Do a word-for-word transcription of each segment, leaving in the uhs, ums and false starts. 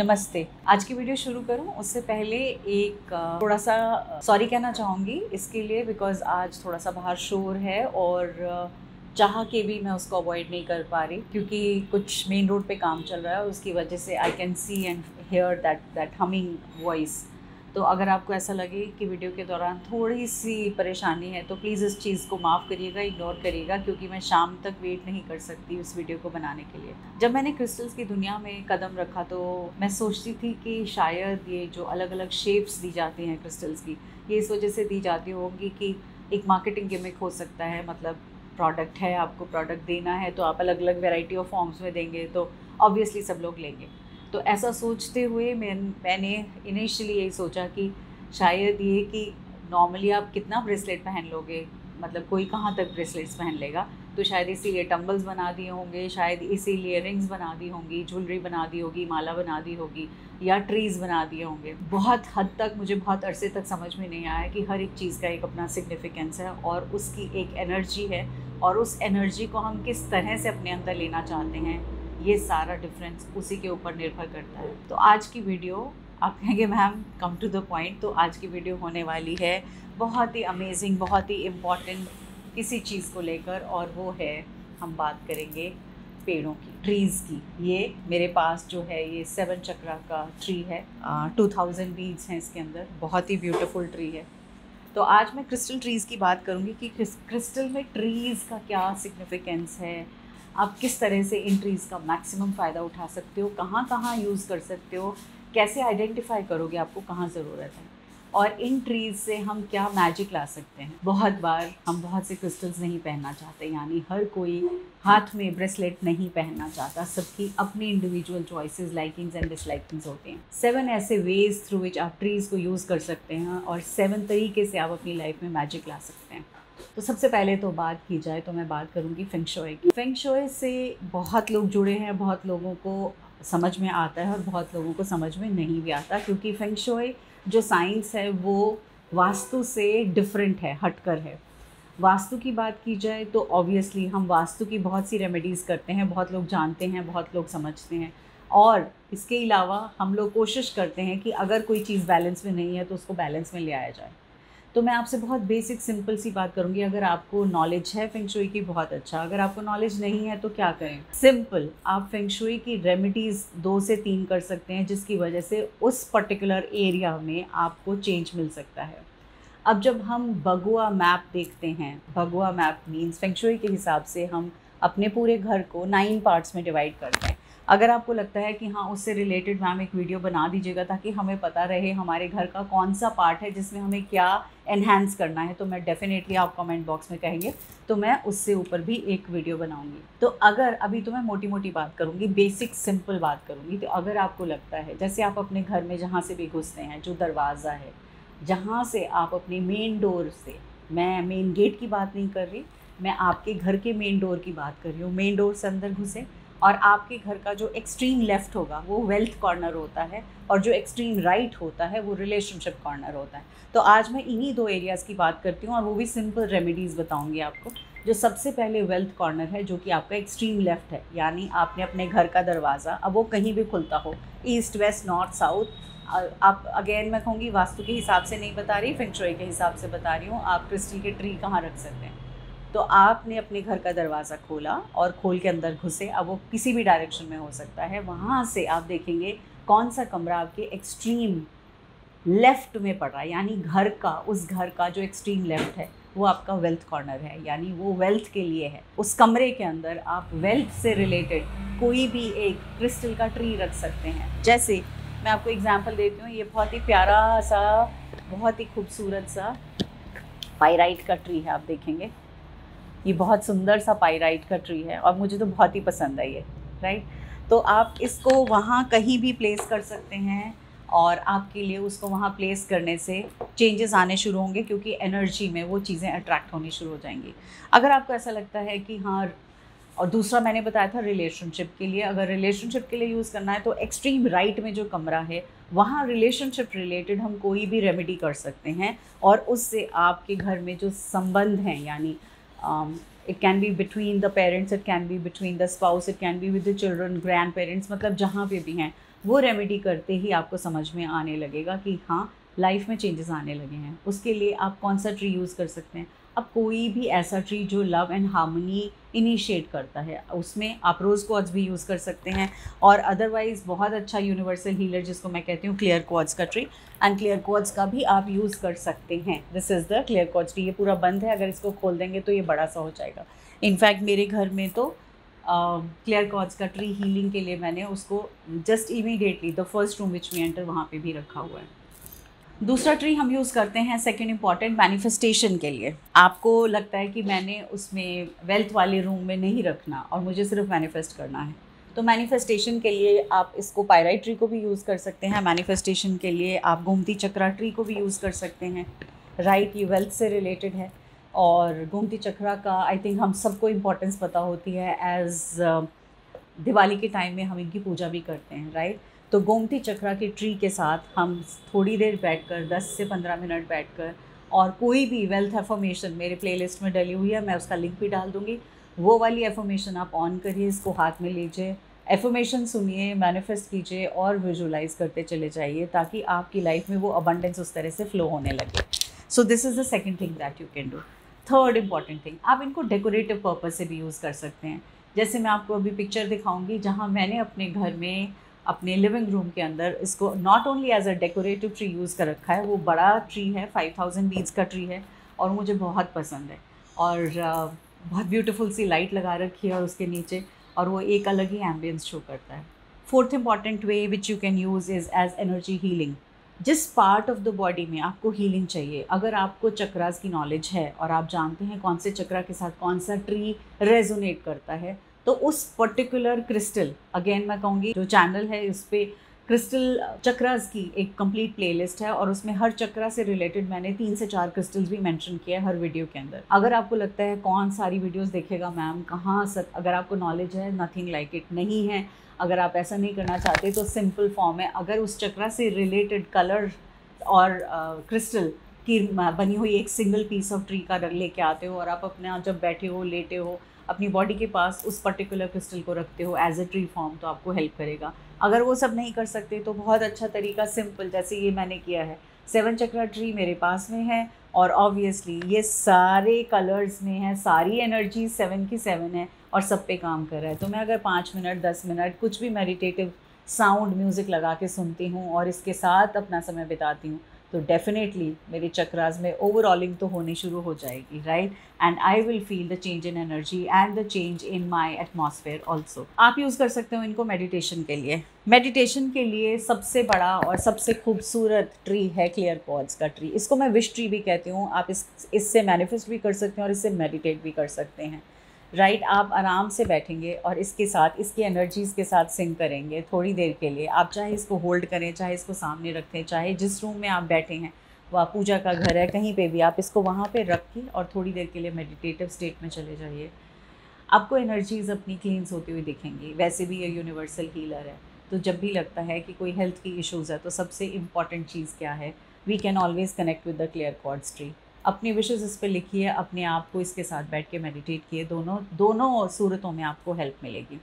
नमस्ते। आज की वीडियो शुरू करूं उससे पहले एक थोड़ा सा सॉरी कहना चाहूँगी इसके लिए, बिकॉज आज थोड़ा सा बाहर शोर है और चाह के भी मैं उसको अवॉइड नहीं कर पा रही क्योंकि कुछ मेन रोड पे काम चल रहा है। उसकी वजह से I can see and hear that that humming voice. तो अगर आपको ऐसा लगे कि वीडियो के दौरान थोड़ी सी परेशानी है तो प्लीज़ इस चीज़ को माफ़ करिएगा, इग्नोर करिएगा, क्योंकि मैं शाम तक वेट नहीं कर सकती उस वीडियो को बनाने के लिए। जब मैंने क्रिस्टल्स की दुनिया में कदम रखा तो मैं सोचती थी कि शायद ये जो अलग अलग शेप्स दी जाती हैं क्रिस्टल्स की, ये इस वजह से दी जाती होंगी कि एक मार्केटिंग गिमिक हो सकता है। मतलब प्रोडक्ट है, आपको प्रोडक्ट देना है तो आप अलग अलग वेराइटी ऑफ फॉर्म्स में देंगे तो ऑब्वियसली सब लोग लेंगे। तो ऐसा सोचते हुए मैं मैंने इनिशियली यही सोचा कि शायद ये कि नॉर्मली आप कितना ब्रेसलेट पहन लोगे, मतलब कोई कहाँ तक ब्रेसलेट्स पहन लेगा, तो शायद इसीलिए टंबल्स बना दिए होंगे, शायद इसीलिए रिंग्स बना दी होंगी, ज्वेलरी बना दी होगी, माला बना दी होगी या ट्रीज़ बना दिए होंगे। बहुत हद तक मुझे बहुत अरसे तक समझ में नहीं आया कि हर एक चीज़ का एक अपना सिग्निफिकेंस है और उसकी एक एनर्जी है और उस एनर्जी को हम किस तरह से अपने अंदर लेना चाहते हैं, ये सारा डिफरेंस उसी के ऊपर निर्भर करता है। तो आज की वीडियो, आप कहेंगे ma'am come to the point, तो आज की वीडियो होने वाली है बहुत ही अमेजिंग, बहुत ही इम्पॉर्टेंट किसी चीज़ को लेकर, और वो है हम बात करेंगे पेड़ों की, ट्रीज़ की। ये मेरे पास जो है ये सेवन चक्रा का ट्री है, टू थाउजेंड बीड्स हैं इसके अंदर, बहुत ही ब्यूटीफुल ट्री है। तो आज मैं क्रिस्टल ट्रीज़ की बात करूँगी कि क्रिस्टल में ट्रीज़ का क्या सिग्निफिकेंस है, आप किस तरह से इन ट्रीज़ का मैक्सिमम फ़ायदा उठा सकते हो, कहाँ कहाँ यूज़ कर सकते हो, कैसे आइडेंटिफाई करोगे आपको कहाँ ज़रूरत है, और इन ट्रीज़ से हम क्या मैजिक ला सकते हैं। बहुत बार हम बहुत से क्रिस्टल्स नहीं पहनना चाहते, यानी हर कोई हाथ में ब्रेसलेट नहीं पहनना चाहता, सबकी अपनी individual choices, likings and dislikings होते हैं। सेवन ऐसे वेज थ्रू विच आप ट्रीज़ को यूज़ कर सकते हैं और सेवन तरीके से आप अपनी लाइफ में मैजिक ला सकते हैं। तो सबसे पहले तो बात की जाए तो मैं बात करूंगी फेंग शुई की। फेंग शुई से बहुत लोग जुड़े हैं, बहुत लोगों को समझ में आता है और बहुत लोगों को समझ में नहीं भी आता, क्योंकि फेंग शुई जो साइंस है वो वास्तु से डिफरेंट है, हटकर है। वास्तु की बात की जाए तो ऑब्वियसली हम वास्तु की बहुत सी रेमेडीज़ करते हैं, बहुत लोग जानते हैं, बहुत लोग समझते हैं, और इसके अलावा हम लोग कोशिश करते हैं कि अगर कोई चीज़ बैलेंस में नहीं है तो उसको बैलेंस में ले आया जाए। तो मैं आपसे बहुत बेसिक सिंपल सी बात करूंगी। अगर आपको नॉलेज है फेंग शुई की, बहुत अच्छा, अगर आपको नॉलेज नहीं है तो क्या करें, सिंपल आप फेंग शुई की रेमेडीज़ दो से तीन कर सकते हैं जिसकी वजह से उस पर्टिकुलर एरिया में आपको चेंज मिल सकता है। अब जब हम बगुआ मैप देखते हैं, bagua map means feng shui के हिसाब से हम अपने पूरे घर को नाइन पार्ट्स में डिवाइड करते हैं। अगर आपको लगता है कि हाँ उससे रिलेटेड मैम एक वीडियो बना दीजिएगा ताकि हमें पता रहे हमारे घर का कौन सा पार्ट है जिसमें हमें क्या एनहांस करना है, तो मैं डेफिनेटली, आप कमेंट बॉक्स में कहेंगे तो मैं उससे ऊपर भी एक वीडियो बनाऊंगी। तो अगर अभी तो मैं मोटी मोटी बात करूंगी, बेसिक सिंपल बात करूंगी। तो अगर आपको लगता है, जैसे आप अपने घर में जहाँ से भी घुसते हैं, जो दरवाज़ा है जहाँ से आप अपने मेन डोर से, मैं मेन गेट की बात नहीं कर रही, मैं आपके घर के मेन डोर की बात कर रही हूँ, मेन डोर से अंदर घुसे और आपके घर का जो एक्सट्रीम लेफ़्ट होगा वो वेल्थ कॉर्नर होता है और जो एक्सट्रीम राइट होता है वो रिलेशनशिप कॉर्नर होता है। तो आज मैं इन्हीं दो एरियाज़ की बात करती हूँ और वो भी सिंपल रेमेडीज़ बताऊँगी आपको। जो सबसे पहले वेल्थ कॉर्नर है जो कि आपका एक्सट्रीम लेफ़्ट है, यानी आपने अपने घर का दरवाज़ा, अब वो कहीं भी खुलता हो, ईस्ट वेस्ट नॉर्थ साउथ, आप अगेन मैं कहूँगी वास्तु के हिसाब से नहीं बता रही, फेंग शुई के हिसाब से बता रही हूँ, आप क्रिस्टल के ट्री कहाँ रख सकते हैं। तो आपने अपने घर का दरवाज़ा खोला और खोल के अंदर घुसे, अब वो किसी भी डायरेक्शन में हो सकता है, वहाँ से आप देखेंगे कौन सा कमरा आपके एक्सट्रीम लेफ़्ट में पड़ रहा है, यानी घर का, उस घर का जो एक्सट्रीम लेफ़्ट है वो आपका वेल्थ कॉर्नर है, यानी वो वेल्थ के लिए है। उस कमरे के अंदर आप वेल्थ से रिलेटेड कोई भी एक क्रिस्टल का ट्री रख सकते हैं। जैसे मैं आपको एग्जाम्पल देती हूँ, ये बहुत ही प्यारा सा, बहुत ही खूबसूरत सा पाइराइट का ट्री है, आप देखेंगे ये बहुत सुंदर सा पाइराइट का ट्री है और मुझे तो बहुत ही पसंद है ये, राइट। तो आप इसको वहाँ कहीं भी प्लेस कर सकते हैं और आपके लिए उसको वहाँ प्लेस करने से चेंजेस आने शुरू होंगे, क्योंकि एनर्जी में वो चीज़ें अट्रैक्ट होनी शुरू हो जाएंगी। अगर आपको ऐसा लगता है कि हाँ, और दूसरा मैंने बताया था रिलेशनशिप के लिए, अगर रिलेशनशिप के लिए यूज़ करना है तो एक्सट्रीम राइट में जो कमरा है वहाँ रिलेशनशिप रिलेटेड हम कोई भी रेमेडी कर सकते हैं और उससे आपके घर में जो संबंध हैं, यानी Um, it can be between the parents, it can be between the spouse, it can be with the children, grandparents, मतलब जहाँ पे भी हैं वो रेमेडी करते ही आपको समझ में आने लगेगा कि हाँ लाइफ में चेंजेस आने लगे हैं। उसके लिए आप कौन सा ट्री यूज़ कर सकते हैं। अब कोई भी ऐसा ट्री जो लव एंड हार्मनी इनिशिएट करता है, उसमें आप रोज़ क्वार्ट्स भी यूज़ कर सकते हैं, और अदरवाइज़ बहुत अच्छा यूनिवर्सल हीलर जिसको मैं कहती हूँ क्लियर क्वार्ट्स का ट्री, एंड क्लियर क्वार्ट्स का भी आप यूज़ कर सकते हैं। This is the clear quartz tree. ये पूरा बंद है, अगर इसको खोल देंगे तो ये बड़ा सा हो जाएगा। इनफैक्ट मेरे घर में तो क्लियर क्वार्ट्स का ट्री हीलिंग के लिए मैंने उसको just immediately the first room which me enter वहाँ पे भी रखा हुआ है। दूसरा ट्री हम यूज़ करते हैं सेकंड इम्पॉर्टेंट मैनिफेस्टेशन के लिए। आपको लगता है कि मैंने उसमें वेल्थ वाले रूम में नहीं रखना और मुझे सिर्फ मैनिफेस्ट करना है, तो मैनिफेस्टेशन के लिए आप इसको पायराइट ट्री को भी यूज़ कर सकते हैं। मैनिफेस्टेशन के लिए आप गोमती चक्रा ट्री को भी यूज़ कर सकते हैं। राइट, ये वेल्थ से रिलेटेड है और गोमती चक्रा का आई थिंक हम सबको इम्पोर्टेंस पता होती है, एज़ दिवाली के टाइम में हम इनकी पूजा भी करते हैं, राइट। तो गोमती चक्रा के ट्री के साथ हम थोड़ी देर बैठकर दस से पंद्रह मिनट बैठकर, और कोई भी वेल्थ एफर्मेशन मेरे प्लेलिस्ट में डली हुई है, मैं उसका लिंक भी डाल दूँगी, वो वाली एफर्मेशन आप ऑन करिए, इसको हाथ में लीजिए, एफर्मेशन सुनिए, मैनिफेस्ट कीजिए और विजुलाइज़ करते चले जाइए, ताकि आपकी लाइफ में वो अबंडेंस उस तरह से फ्लो होने लगे। So this is the second thing that you can do. Third important thing, आप इनको डेकोरेटिव पर्पज़ से भी यूज़ कर सकते हैं। जैसे मैं आपको अभी पिक्चर दिखाऊंगी जहाँ मैंने अपने घर में अपने लिविंग रूम के अंदर इसको not only as a decorative tree use कर रखा है, वो बड़ा ट्री है, फाइव थाउजेंड बीड्स का ट्री है और मुझे बहुत पसंद है, और बहुत ब्यूटीफुल सी लाइट लगा रखी है और उसके नीचे, और वो एक अलग ही एम्बियंस शो करता है। Fourth important way which you can use is as energy healing. जिस पार्ट ऑफ द बॉडी में आपको हीलिंग चाहिए, अगर आपको चक्रास की नॉलेज है और आप जानते हैं कौन से चक्रा के साथ कौन सा ट्री रेजोनेट करता है, तो उस पर्टिकुलर क्रिस्टल, अगेन मैं कहूँगी जो चैनल है इस पर क्रिस्टल चक्रास की एक कंप्लीट प्लेलिस्ट है, और उसमें हर चक्रा से रिलेटेड मैंने तीन से चार क्रिस्टल्स भी मेंशन किया है हर वीडियो के अंदर। अगर आपको लगता है कौन सारी वीडियोस देखेगा मैम, कहाँ सक, अगर आपको नॉलेज है, नथिंग लाइक इट नहीं है, अगर आप ऐसा नहीं करना चाहते तो सिंपल फॉर्म है, अगर उस चक्रा से रिलेटेड कलर और क्रिस्टल की बनी हुई एक सिंगल पीस ऑफ ट्री का लेके आते हो, और आप अपने जब बैठे हो, लेटे हो, अपनी बॉडी के पास उस पर्टिकुलर क्रिस्टल को रखते हो एज ए ट्री फॉर्म, तो आपको हेल्प करेगा। अगर वो सब नहीं कर सकते तो बहुत अच्छा तरीका सिंपल, जैसे ये मैंने किया है, सेवन चक्रा ट्री मेरे पास में है और ऑब्वियसली ये सारे कलर्स में है, सारी एनर्जी सेवन की सेवन है और सब पे काम कर रहा है। तो मैं अगर पाँच मिनट दस मिनट कुछ भी मेडिटेटिव साउंड म्यूज़िक लगा के सुनती हूँ और इसके साथ अपना समय बिताती हूँ, तो डेफिनेटली मेरे चक्रास में ओवरऑलिंग तो होनी शुरू हो जाएगी, right, and I will feel the change in energy and the change in my atmosphere also. आप यूज़ कर सकते हो इनको मेडिटेशन के लिए। मेडिटेशन के लिए सबसे बड़ा और सबसे खूबसूरत ट्री है क्लियर क्वार्ट्स का ट्री। इसको मैं विश ट्री भी कहती हूँ। आप इस इससे मैनिफेस्ट भी कर सकते हैं और इससे मेडिटेट भी कर सकते हैं, राइट। आप आराम से बैठेंगे और इसके साथ, इसकी एनर्जीज़ के साथ सिंक करेंगे थोड़ी देर के लिए। आप चाहे इसको होल्ड करें, चाहे इसको सामने रखें, चाहे जिस रूम में आप बैठे हैं, वह पूजा का घर है, कहीं पे भी आप इसको वहाँ पे रख के और थोड़ी देर के लिए मेडिटेटिव स्टेट में चले जाइए। आपको एनर्जीज़ अपनी क्लींस होती हुई दिखेंगी। वैसे भी ये यूनिवर्सल हीलर है, तो जब भी लगता है कि कोई हेल्थ की इशूज़ है, तो सबसे इम्पॉर्टेंट चीज़ क्या है, we can always connect with the clear quartz tree. अपनी विशेज़ इस पर लिखिए, अपने आप को इसके साथ बैठ के मेडिटेट किए, दोनों दोनों सूरतों में आपको हेल्प मिलेगी।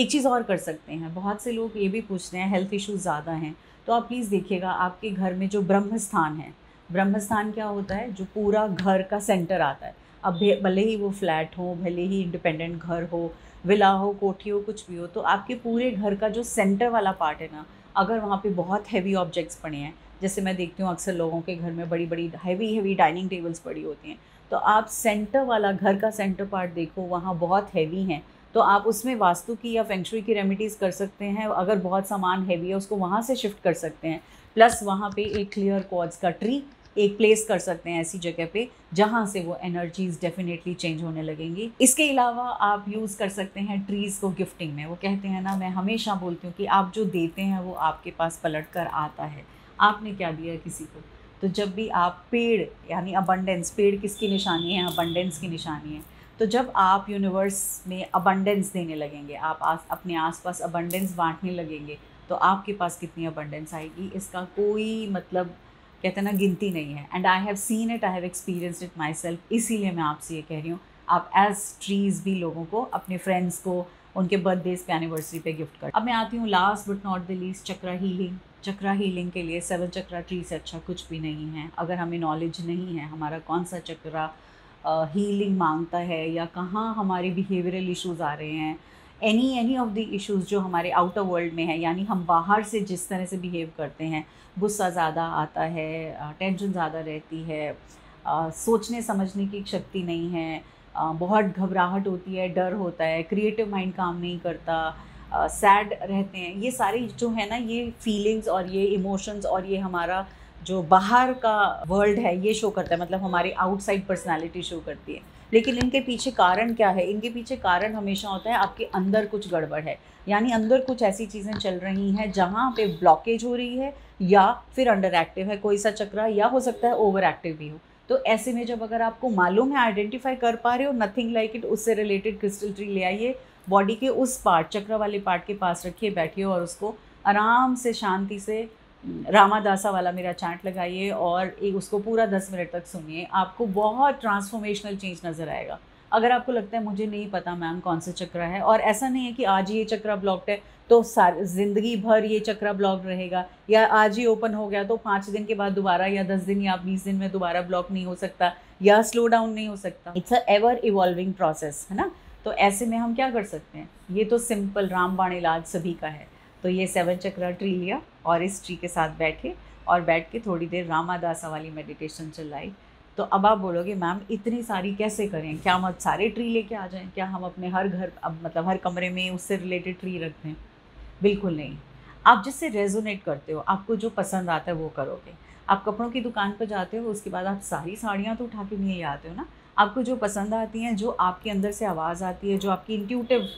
एक चीज़ और कर सकते हैं, बहुत से लोग ये भी पूछते हैं, हेल्थ इश्यूज़ ज़्यादा हैं तो आप प्लीज़ देखिएगा आपके घर में जो ब्रह्मस्थान है, ब्रह्मस्थान क्या होता है, जो पूरा घर का सेंटर आता है। अब भले ही वो फ्लैट हो, भले ही इंडिपेंडेंट घर हो, विला हो, कोठी हो, कुछ भी हो, तो आपके पूरे घर का जो सेंटर वाला पार्ट है ना, अगर वहाँ पे बहुत हैवी ऑब्जेक्ट्स पड़े हैं, जैसे मैं देखती हूँ अक्सर लोगों के घर में बड़ी बड़ी हैवी हैवी डाइनिंग टेबल्स पड़ी होती हैं, तो आप सेंटर वाला, घर का सेंटर पार्ट देखो, वहाँ बहुत हैवी हैं, तो आप उसमें वास्तु की या फेंग शुई की रेमेडीज़ कर सकते हैं। अगर बहुत सामान हैवी है उसको वहाँ से शिफ्ट कर सकते हैं, प्लस वहाँ पे एक क्लियर क्वार्ट्स का ट्री एक प्लेस कर सकते हैं ऐसी जगह पे जहाँ से वो एनर्जीज़ डेफिनेटली चेंज होने लगेंगी। इसके अलावा आप यूज़ कर सकते हैं ट्रीज़ को गिफ्टिंग में। वो कहते हैं ना, मैं हमेशा बोलती हूँ कि आप जो देते हैं वो आपके पास पलट कर आता है, आपने क्या दिया किसी को। तो जब भी आप पेड़, यानी अबंडेंस, पेड़ किसकी निशानी है, अबंडेंस की निशानी है, तो जब आप यूनिवर्स में अबंडेंस देने लगेंगे, आप आस, अपने आसपास अबंडेंस बांटने लगेंगे, तो आपके पास कितनी अबंडेंस आएगी इसका कोई मतलब, कहते हैं ना, गिनती नहीं है। And I have seen it, I have experienced it myself. इसीलिए मैं आपसे ये कह रही हूँ, आप एज ट्रीज़ भी लोगों को, अपने फ्रेंड्स को, उनके बर्थडेज पे, एनिवर्सरी पे गिफ्ट कर। अब मैं आती हूँ last but not the least, chakra healing. Chakra healing के लिए सेवन चक्रा ट्री से अच्छा कुछ भी नहीं है। अगर हमें नॉलेज नहीं है हमारा कौन सा चक्रा हीलिंग uh, मांगता है या कहाँ हमारे बिहेवियरल इश्यूज़ आ रहे हैं, any any of the issues जो हमारे आउटर वर्ल्ड में है, यानी हम बाहर से जिस तरह से बिहेव करते हैं, गुस्सा ज़्यादा आता है, टेंशन ज़्यादा रहती है, आ, सोचने समझने की शक्ति नहीं है, आ, बहुत घबराहट होती है, डर होता है, क्रिएटिव माइंड काम नहीं करता, सैड रहते हैं, ये सारे जो है ना ये फीलिंग्स और ये इमोशंस और ये हमारा जो बाहर का वर्ल्ड है ये शो करता है, मतलब हमारी आउटसाइड पर्सनालिटी शो करती है। लेकिन इनके पीछे कारण क्या है? इनके पीछे कारण हमेशा होता है आपके अंदर कुछ गड़बड़ है, यानी अंदर कुछ ऐसी चीज़ें चल रही हैं जहाँ पे ब्लॉकेज हो रही है, या फिर अंडर एक्टिव है कोई सा चक्रा, या हो सकता है ओवर एक्टिव भी हो। तो ऐसे में जब अगर आपको मालूम है, आइडेंटिफाई कर पा रहे हो, नथिंग लाइक इट, उससे रिलेटेड क्रिस्टल ट्री ले आइए, बॉडी के उस पार्ट, चक्रा वाले पार्ट के पास रखिए, बैठिए और उसको आराम से शांति से रामादासा वाला मेरा चार्ट लगाइए और उसको पूरा दस मिनट तक सुनिए। आपको बहुत ट्रांसफॉर्मेशनल चेंज नज़र आएगा। अगर आपको लगता है मुझे नहीं पता मैम कौन सा चक्रा है, और ऐसा नहीं है कि आज ये चक्रा ब्लॉक्ड है तो सारी ज़िंदगी भर ये चक्रा ब्लॉक रहेगा, या आज ये ओपन हो गया तो पाँच दिन के बाद दोबारा, या दस दिन या बीस दिन में दोबारा ब्लॉक नहीं हो सकता, या स्लो डाउन नहीं हो सकता। It's a ever evolving process, है ना। तो ऐसे में हम क्या कर सकते हैं? ये तो सिंपल रामबाण इलाज सभी का है। तो ये सेवन चक्रा ट्री लिया और इस ट्री के साथ बैठे और बैठ के थोड़ी देर रामादासा वाली मेडिटेशन चलाई। तो अब आप बोलोगे मैम इतनी सारी कैसे करें, क्या हम सारे ट्री लेके आ जाएं? क्या हम अपने हर घर, अब मतलब हर कमरे में उससे रिलेटेड ट्री रखते हैं? बिल्कुल नहीं। आप जिससे रेजोनेट करते हो, आपको जो पसंद आता है वो करोगे। आप कपड़ों की दुकान पर जाते हो, उसके बाद आप सारी साड़ियाँ तो उठा के नहीं आते हो ना, आपको जो पसंद आती हैं, जो आपके अंदर से आवाज़ आती है, जो आपकी इंट्यूटिव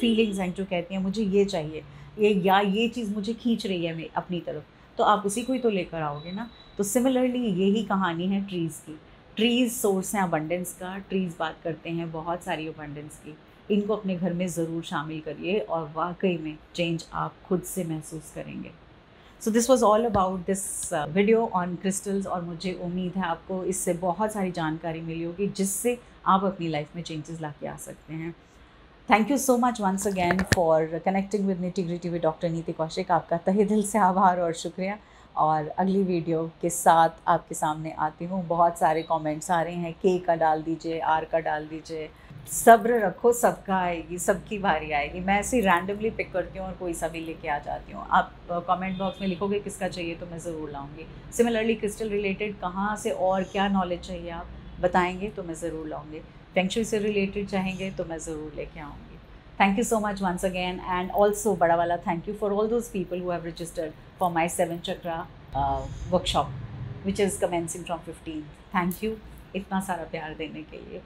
फीलिंग्स हैं, जो कहती हैं मुझे ये चाहिए, ये या ये चीज़ मुझे खींच रही है मैं अपनी तरफ, तो आप उसी को ही तो लेकर आओगे ना। तो सिमिलरली यही कहानी है ट्रीज़ की। ट्रीज़ सोर्स हैं अबंडेंस का, ट्रीज़ बात करते हैं बहुत सारी अबंडेंस की। इनको अपने घर में ज़रूर शामिल करिए और वाकई में चेंज आप खुद से महसूस करेंगे। So this was all about this video on crystals, और मुझे उम्मीद है आपको इससे बहुत सारी जानकारी मिली होगी जिससे आप अपनी लाइफ में चेंजेस ला के आ सकते हैं। Thank you so much once again for connecting with nitty gritty with doctor नीति कौशिक। आपका तहे दिल से आभार और शुक्रिया, और अगली वीडियो के साथ आपके सामने आती हूँ। बहुत सारे कमेंट्स आ रहे हैं, के का डाल दीजिए, आर का डाल दीजिए। सब्र रखो, सबका आएगी, सबकी बारी आएगी। मैं ऐसे रैंडमली पिक करती हूँ और कोई सा भी लेके आ जाती हूँ। आप कमेंट बॉक्स में लिखोगे किसका चाहिए तो मैं ज़रूर लाऊंगी। सिमिलरली क्रिस्टल रिलेटेड कहाँ से और क्या नॉलेज चाहिए आप बताएंगे तो मैं ज़रूर लाऊंगी। फेंग शुई से रिलेटेड चाहेंगे तो मैं ज़रूर लेके आऊँगी। Thank you so much once again, and also बड़ा वाला thank you for all those people who have registered for my seven chakra workshop which is commencing from fifteen. Thank you इतना सारा प्यार देने के लिए।